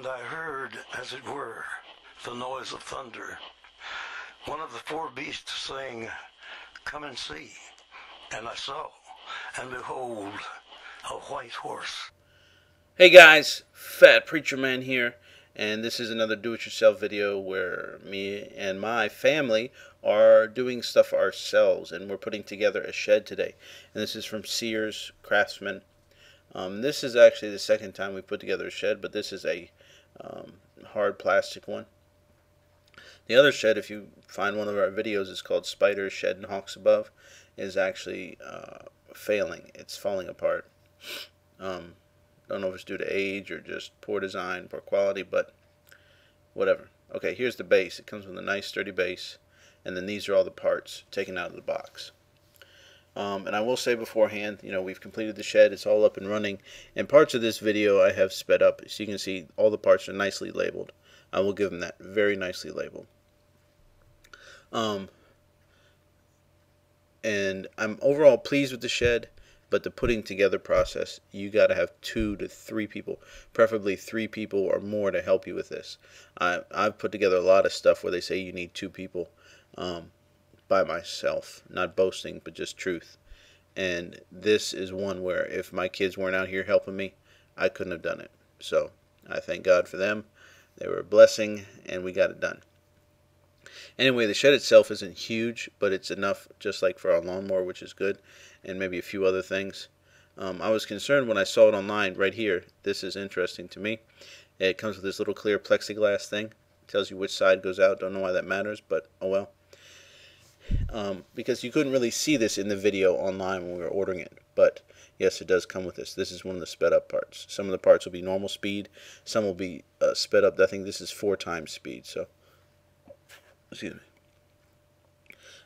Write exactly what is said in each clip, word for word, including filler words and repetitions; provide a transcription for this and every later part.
And I heard, as it were, the noise of thunder, one of the four beasts saying, Come and see. And I saw, and behold, a white horse. Hey guys, Fat Preacher Man here, and this is another do-it-yourself video where me and my family are doing stuff ourselves, and we're putting together a shed today. And this is from Sears Craftsman. Um, this is actually the second time we put together a shed, but this is a um, hard plastic one. The other shed, if you find one of our videos, is called Spider Shed and Hawks Above. It is actually uh, failing. It's falling apart. Um, don't know if it's due to age or just poor design, poor quality, but whatever. Okay, here's the base. It comes with a nice sturdy base, and then these are all the parts taken out of the box. Um, and I will say beforehand, you know, we've completed the shed. It's all up and running. And parts of this video I have sped up. So you can see all the parts are nicely labeled. I will give them that. Very nicely labeled. Um, and I'm overall pleased with the shed. But the putting together process, you got to have two to three people, preferably three people or more, to help you with this. I, I've put together a lot of stuff where they say you need two people. Um, by myself, not boasting, but just truth. And this is one where if my kids weren't out here helping me, I couldn't have done it. So I thank God for them. They were a blessing, and we got it done. Anyway, the shed itself isn't huge, but it's enough, just like for our lawnmower, which is good, and maybe a few other things. Um, I was concerned when I saw it online. Right here, this is interesting to me. It comes with this little clear plexiglass thing. It tells you which side goes out. Don't know why that matters, but oh well. Um, because you couldn't really see this in the video online when we were ordering it, but yes, it does come with this. This is one of the sped up parts. Some of the parts will be normal speed, some will be uh, sped up. I think this is four times speed, so excuse me.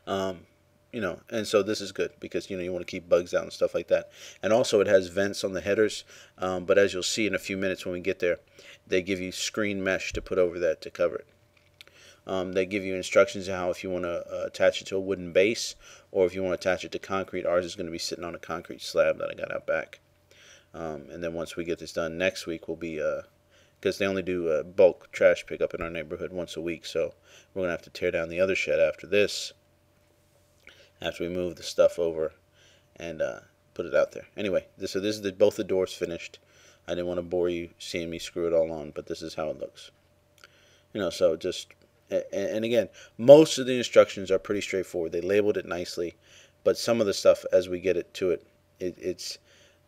Um, you know, and so this is good because, you know, you want to keep bugs out and stuff like that. And also it has vents on the headers, um, but as you'll see in a few minutes when we get there, they give you screen mesh to put over that to cover it. Um, they give you instructions on how, if you want to uh, attach it to a wooden base or if you want to attach it to concrete. Ours is going to be sitting on a concrete slab that I got out back. Um, and then once we get this done next week, we'll be, because uh, they only do uh, bulk trash pickup in our neighborhood once a week. So we're going to have to tear down the other shed after this, after we move the stuff over and uh, put it out there. Anyway, this, so this is the, both the doors finished. I didn't want to bore you seeing me screw it all on, but this is how it looks. You know, so just... And again, most of the instructions are pretty straightforward. They labeled it nicely, but some of the stuff as we get it to it, it it's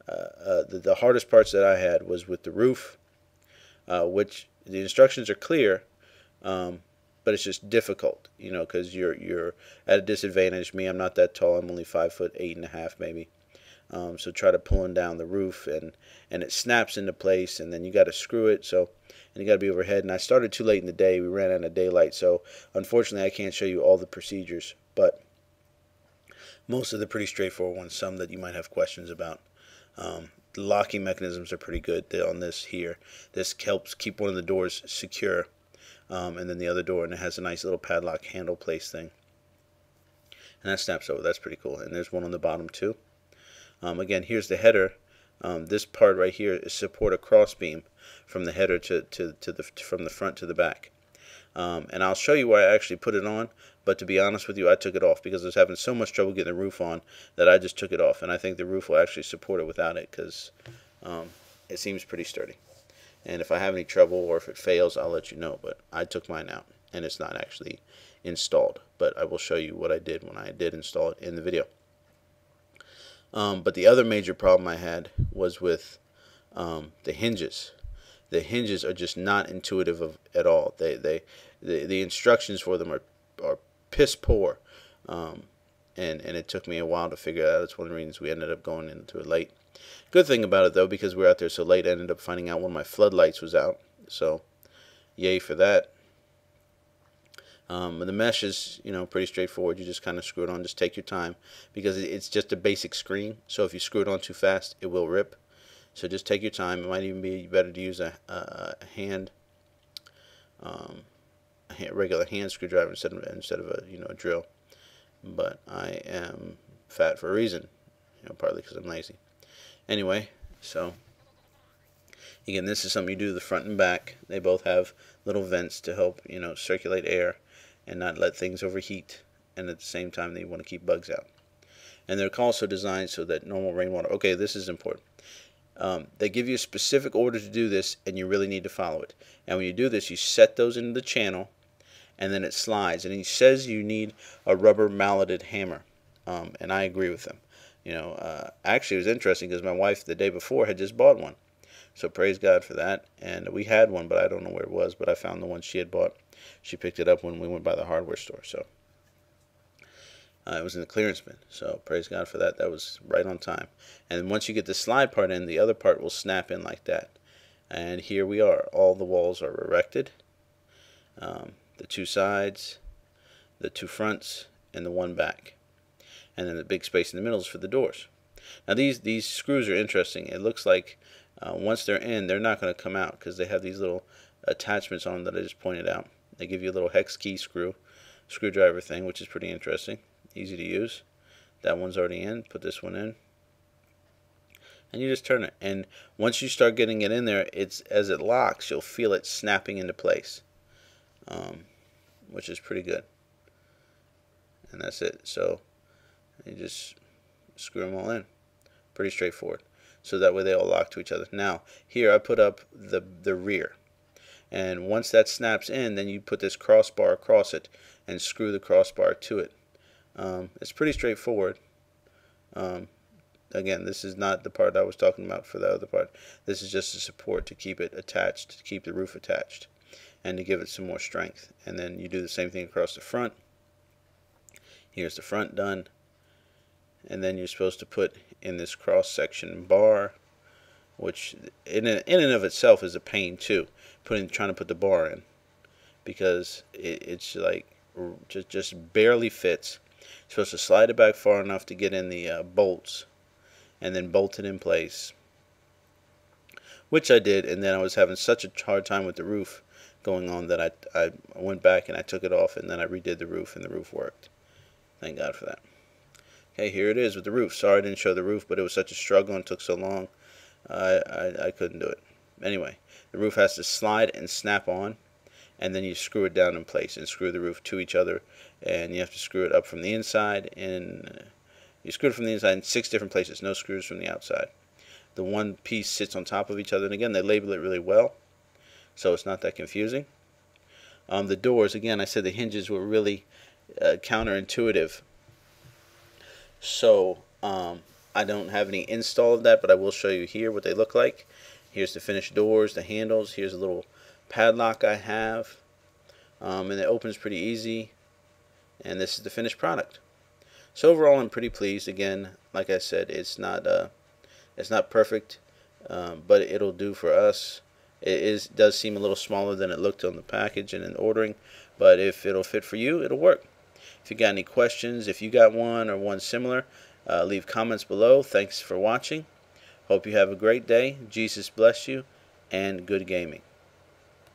uh, uh, the, the hardest parts that I had was with the roof, uh, which the instructions are clear, um, but it's just difficult, you know, because you're you're at a disadvantage. Me, I'm not that tall. I'm only five foot eight and a half, maybe. Um, so try to pulling down the roof, and and it snaps into place, and then you got to screw it. So. And you got to be overhead. And I started too late in the day. We ran out of daylight, so unfortunately I can't show you all the procedures. But most of the pretty straightforward ones. Some that you might have questions about. Um, the locking mechanisms are pretty good on this here. This helps keep one of the doors secure, um, and then the other door. And it has a nice little padlock handle place thing. And that snaps over. That's pretty cool. And there's one on the bottom too. Um, again, here's the header. Um, this part right here is support a crossbeam from the header to, to, to the from the front to the back. Um, and I'll show you why I actually put it on, but to be honest with you, I took it off because I was having so much trouble getting the roof on that I just took it off. And I think the roof will actually support it without it because um, it seems pretty sturdy. And if I have any trouble or if it fails, I'll let you know. But I took mine out, and it's not actually installed. But I will show you what I did when I did install it in the video. Um, but the other major problem I had was with um, the hinges. The hinges are just not intuitive of, at all. They, they, the, the instructions for them are, are piss poor, um, and and it took me a while to figure that out. That's one of the reasons we ended up going into it late. Good thing about it though, because we were out there so late, I ended up finding out one of my floodlights was out. So, yay for that. Um, and the mesh is, you know, pretty straightforward. You just kind of screw it on. Just take your time because it's just a basic screen. So if you screw it on too fast, it will rip. So just take your time. It might even be better to use a, a, a hand, um, a hand, regular hand screwdriver instead of instead of a you know a drill. But I am fat for a reason, you know, partly because I'm lazy. Anyway, so Again, this is something you do to the front and back. They both have little vents to help, you know, circulate air and not let things overheat. And at the same time, they want to keep bugs out. And they're also designed so that normal rainwater, okay, this is important. Um, they give you a specific order to do this, and you really need to follow it. And when you do this, you set those into the channel, and then it slides. And he says you need a rubber malleted hammer, um, and I agree with him. You know, uh, actually, it was interesting because my wife the day before had just bought one, so praise God for that. And we had one, but I don't know where it was. But I found the one she had bought. She picked it up when we went by the hardware store, so uh, it was in the clearance bin. So praise God for that. That was right on time. And once you get the slide part in, the other part will snap in like that. And here we are. All the walls are erected. Um, the two sides, the two fronts, and the one back. And then the big space in the middle is for the doors. Now these, these screws are interesting. It looks like uh, once they're in, they're not going to come out because they have these little attachments on them that I just pointed out. They give you a little hex key screw, screwdriver thing, which is pretty interesting. Easy to use. That one's already in. Put this one in. And you just turn it. And once you start getting it in there, it's as it locks, you'll feel it snapping into place. Um, which is pretty good. And that's it. So you just screw them all in. Pretty straightforward. So that way they all lock to each other. Now here I put up the, the rear. And once that snaps in, then you put this crossbar across it and screw the crossbar to it. Um, it's pretty straightforward. Um, again, this is not the part I was talking about for the other part. This is just a support to keep it attached, to keep the roof attached, and to give it some more strength. And then you do the same thing across the front. Here's the front done. And then you're supposed to put in this cross section bar, which in in and of itself is a pain too, putting trying to put the bar in, because it, it's like just just barely fits. You're supposed to slide it back far enough to get in the uh, bolts, and then bolt it in place, which I did. And then I was having such a hard time with the roof going on that I, I went back and I took it off, and then I redid the roof, and the roof worked. Thank God for that. Okay, here it is with the roof. Sorry I didn't show the roof, but it was such a struggle and took so long, uh, I, I couldn't do it. Anyway, the roof has to slide and snap on, and then you screw it down in place and screw the roof to each other, and you have to screw it up from the inside, and you screw it from the inside in six different places, no screws from the outside. The one piece sits on top of each other, and again, they label it really well, so it's not that confusing. Um, the doors, again, I said the hinges were really uh, counterintuitive. So um, I don't have any install of that, but I will show you here what they look like. Here's the finished doors, the handles. Here's a little padlock I have. Um, and it opens pretty easy. And this is the finished product. So overall, I'm pretty pleased. Again, like I said, it's not, uh, it's not perfect, um, but it'll do for us. It is, does seem a little smaller than it looked on the package and in ordering, but if it'll fit for you, it'll work. If you got any questions, if you got one or one similar, uh, leave comments below. Thanks for watching. Hope you have a great day. Jesus bless you, and good gaming.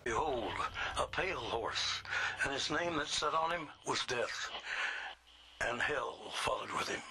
Behold, a pale horse, and his name that sat on him was Death, and hell followed with him.